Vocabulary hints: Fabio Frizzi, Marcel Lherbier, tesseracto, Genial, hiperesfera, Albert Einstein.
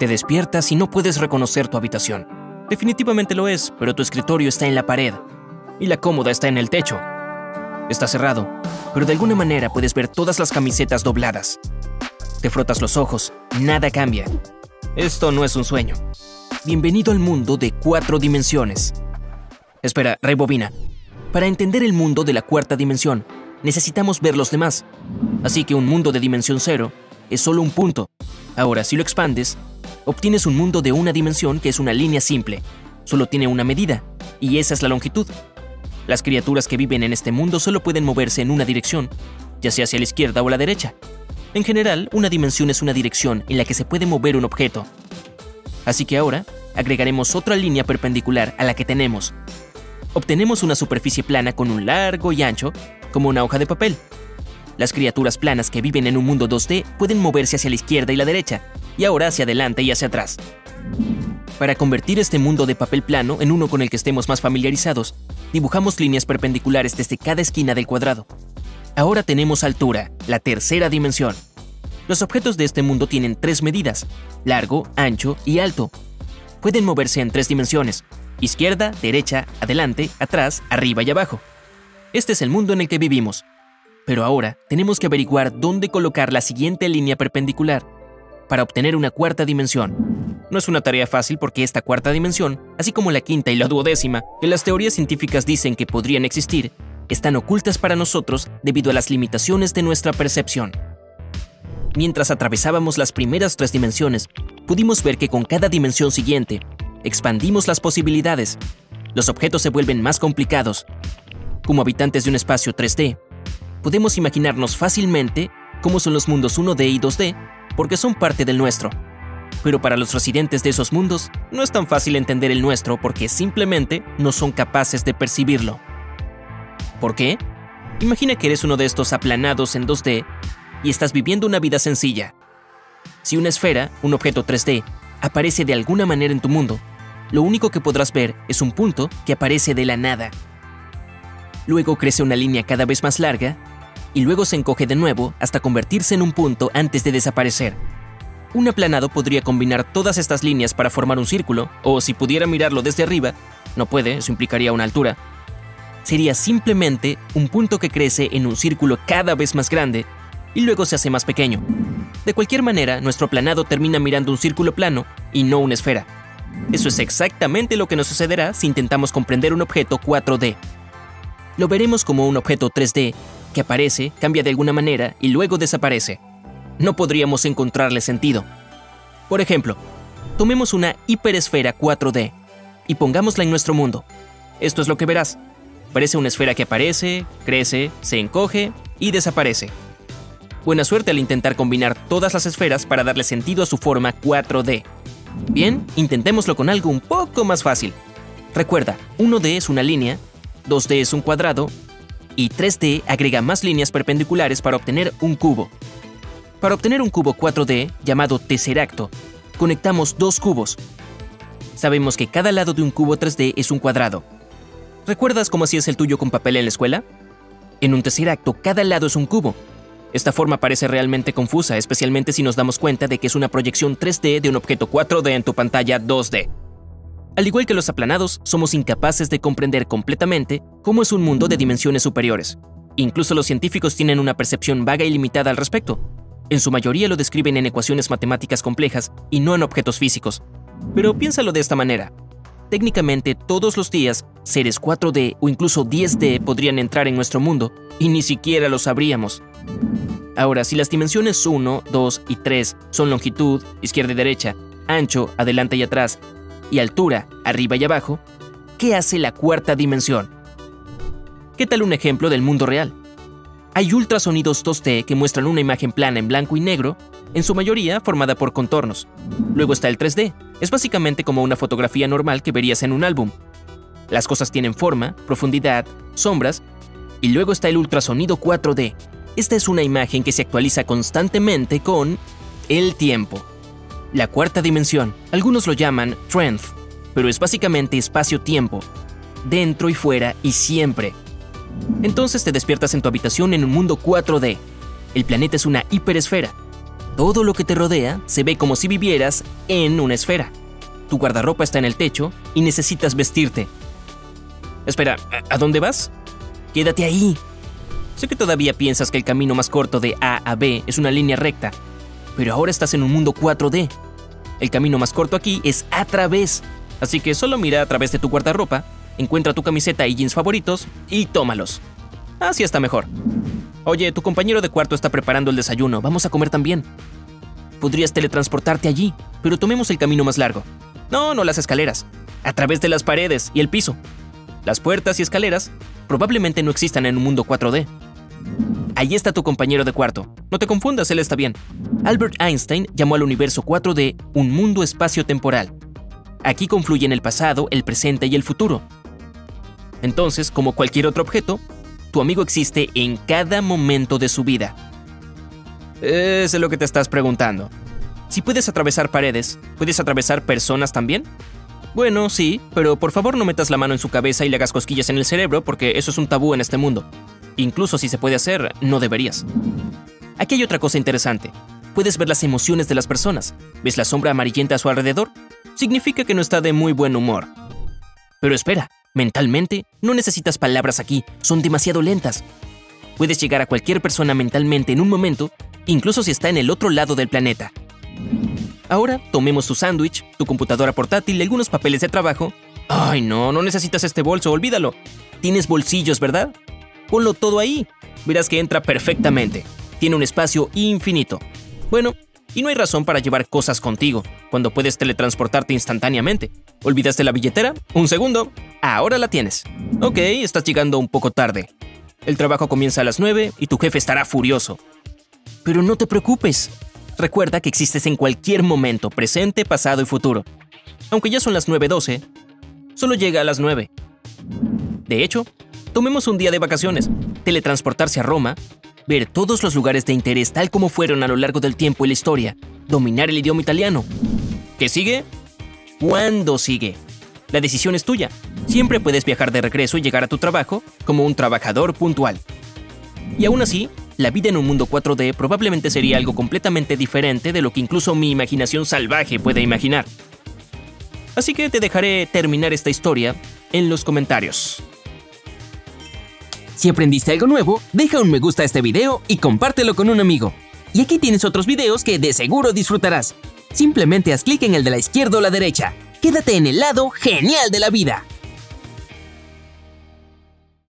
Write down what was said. Te despiertas y no puedes reconocer tu habitación. Definitivamente lo es, pero tu escritorio está en la pared y la cómoda está en el techo. Está cerrado, pero de alguna manera puedes ver todas las camisetas dobladas. Te frotas los ojos, nada cambia. Esto no es un sueño. Bienvenido al mundo de 4 dimensiones. Espera, rebobina. Para entender el mundo de la 4ª dimensión, necesitamos ver los demás. Así que un mundo de dimensión 0 es solo un punto. Ahora, si lo expandes, obtienes un mundo de 1 dimensión que es una línea simple. Solo tiene una medida, y esa es la longitud. Las criaturas que viven en este mundo solo pueden moverse en una dirección, ya sea hacia la izquierda o la derecha. En general, 1 dimensión es una dirección en la que se puede mover un objeto. Así que ahora, agregaremos otra línea perpendicular a la que tenemos. Obtenemos una superficie plana con un largo y ancho, como una hoja de papel. Las criaturas planas que viven en un mundo 2D pueden moverse hacia la izquierda y la derecha, y ahora hacia adelante y hacia atrás. Para convertir este mundo de papel plano en uno con el que estemos más familiarizados, dibujamos líneas perpendiculares desde cada esquina del cuadrado. Ahora tenemos altura, la 3ª dimensión. Los objetos de este mundo tienen 3 medidas, largo, ancho y alto. Pueden moverse en 3 dimensiones, izquierda, derecha, adelante, atrás, arriba y abajo. Este es el mundo en el que vivimos. Pero ahora tenemos que averiguar dónde colocar la siguiente línea perpendicular para obtener una 4ª dimensión. No es una tarea fácil porque esta 4ª dimensión, así como la 5ª y la 12ª, que las teorías científicas dicen que podrían existir, están ocultas para nosotros debido a las limitaciones de nuestra percepción. Mientras atravesábamos las primeras 3 dimensiones, pudimos ver que con cada dimensión siguiente, expandimos las posibilidades. Los objetos se vuelven más complicados. Como habitantes de un espacio 3D, podemos imaginarnos fácilmente cómo son los mundos 1D y 2D, porque son parte del nuestro. Pero para los residentes de esos mundos, no es tan fácil entender el nuestro porque simplemente no son capaces de percibirlo. ¿Por qué? Imagina que eres uno de estos aplanados en 2D y estás viviendo una vida sencilla. Si una esfera, un objeto 3D, aparece de alguna manera en tu mundo, lo único que podrás ver es un punto que aparece de la nada. Luego crece una línea cada vez más larga y luego se encoge de nuevo hasta convertirse en un punto antes de desaparecer. Un aplanado podría combinar todas estas líneas para formar un círculo, o si pudiera mirarlo desde arriba, no puede, eso implicaría una altura. Sería simplemente un punto que crece en un círculo cada vez más grande y luego se hace más pequeño. De cualquier manera, nuestro aplanado termina mirando un círculo plano y no una esfera. Eso es exactamente lo que nos sucederá si intentamos comprender un objeto 4D. Lo veremos como un objeto 3D que aparece, cambia de alguna manera y luego desaparece. No podríamos encontrarle sentido. Por ejemplo, tomemos una hiperesfera 4D y pongámosla en nuestro mundo. Esto es lo que verás. Parece una esfera que aparece, crece, se encoge y desaparece. Buena suerte al intentar combinar todas las esferas para darle sentido a su forma 4D. Bien, intentémoslo con algo un poco más fácil. Recuerda, 1D es una línea, 2D es un cuadrado y 3D agrega más líneas perpendiculares para obtener un cubo. Para obtener un cubo 4D, llamado tesseracto, conectamos 2 cubos. Sabemos que cada lado de un cubo 3D es un cuadrado. ¿Recuerdas cómo hacías el tuyo con papel en la escuela? En un tesseracto, cada lado es un cubo. Esta forma parece realmente confusa, especialmente si nos damos cuenta de que es una proyección 3D de un objeto 4D en tu pantalla 2D. Al igual que los aplanados, somos incapaces de comprender completamente cómo es un mundo de dimensiones superiores. Incluso los científicos tienen una percepción vaga y limitada al respecto. En su mayoría lo describen en ecuaciones matemáticas complejas y no en objetos físicos. Pero piénsalo de esta manera. Técnicamente, todos los días, seres 4D o incluso 10D podrían entrar en nuestro mundo y ni siquiera lo sabríamos. Ahora, si las dimensiones 1, 2 y 3 son longitud, izquierda y derecha, ancho, adelante y atrás, y altura, arriba y abajo, ¿qué hace la 4ª dimensión? ¿Qué tal un ejemplo del mundo real? Hay ultrasonidos 2D que muestran una imagen plana en blanco y negro, en su mayoría formada por contornos. Luego está el 3D. Es básicamente como una fotografía normal que verías en un álbum. Las cosas tienen forma, profundidad, sombras, y luego está el ultrasonido 4D. Esta es una imagen que se actualiza constantemente con el tiempo. La 4ª dimensión, algunos lo llaman trend, pero es básicamente espacio-tiempo, dentro y fuera y siempre. Entonces te despiertas en tu habitación en un mundo 4D. El planeta es una hiperesfera. Todo lo que te rodea se ve como si vivieras en una esfera. Tu guardarropa está en el techo y necesitas vestirte. Espera, ¿a dónde vas? Quédate ahí. Sé que todavía piensas que el camino más corto de A a B es una línea recta, pero ahora estás en un mundo 4D. El camino más corto aquí es a través, así que solo mira a través de tu guardarropa, encuentra tu camiseta y jeans favoritos y tómalos. Así está mejor. Oye, tu compañero de cuarto está preparando el desayuno, vamos a comer también. Podrías teletransportarte allí, pero tomemos el camino más largo. No, no las escaleras. A través de las paredes y el piso. Las puertas y escaleras probablemente no existan en un mundo 4D. Ahí está tu compañero de cuarto. No te confundas, él está bien. Albert Einstein llamó al universo 4D un mundo espacio-temporal. Aquí confluyen el pasado, el presente y el futuro. Entonces, como cualquier otro objeto, tu amigo existe en cada momento de su vida. Eso es lo que te estás preguntando. Si puedes atravesar paredes, ¿puedes atravesar personas también? Bueno, sí, pero por favor no metas la mano en su cabeza y le hagas cosquillas en el cerebro porque eso es un tabú en este mundo. Incluso si se puede hacer, no deberías. Aquí hay otra cosa interesante. Puedes ver las emociones de las personas. ¿Ves la sombra amarillenta a su alrededor? Significa que no está de muy buen humor. Pero espera, mentalmente no necesitas palabras aquí, son demasiado lentas. Puedes llegar a cualquier persona mentalmente en un momento, incluso si está en el otro lado del planeta. Ahora, tomemos tu sándwich, tu computadora portátil y algunos papeles de trabajo. Ay, no, no necesitas este bolso, olvídalo. Tienes bolsillos, ¿verdad? Ponlo todo ahí. Verás que entra perfectamente. Tiene un espacio infinito. Bueno, y no hay razón para llevar cosas contigo, cuando puedes teletransportarte instantáneamente. ¿Olvidaste la billetera? Un segundo. Ahora la tienes. Ok, estás llegando un poco tarde. El trabajo comienza a las 9 y tu jefe estará furioso. Pero no te preocupes. Recuerda que existes en cualquier momento, presente, pasado y futuro. Aunque ya son las 9:12, solo llega a las 9. De hecho, tomemos un día de vacaciones, teletransportarse a Roma, ver todos los lugares de interés tal como fueron a lo largo del tiempo y la historia, dominar el idioma italiano. ¿Qué sigue? ¿Cuándo sigue? La decisión es tuya. Siempre puedes viajar de regreso y llegar a tu trabajo como un trabajador puntual. Y aún así, la vida en un mundo 4D probablemente sería algo completamente diferente de lo que incluso mi imaginación salvaje puede imaginar. Así que te dejaré terminar esta historia en los comentarios. Si aprendiste algo nuevo, deja un me gusta a este video y compártelo con un amigo. Y aquí tienes otros videos que de seguro disfrutarás. Simplemente haz clic en el de la izquierda o la derecha. Quédate en el lado genial de la vida.